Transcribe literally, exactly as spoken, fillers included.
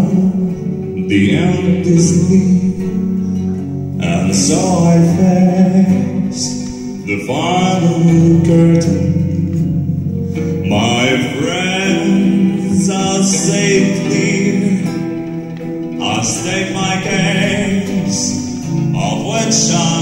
on the empty sleeve, and so I faced the final curtain. My friends are safely, I state my case of which I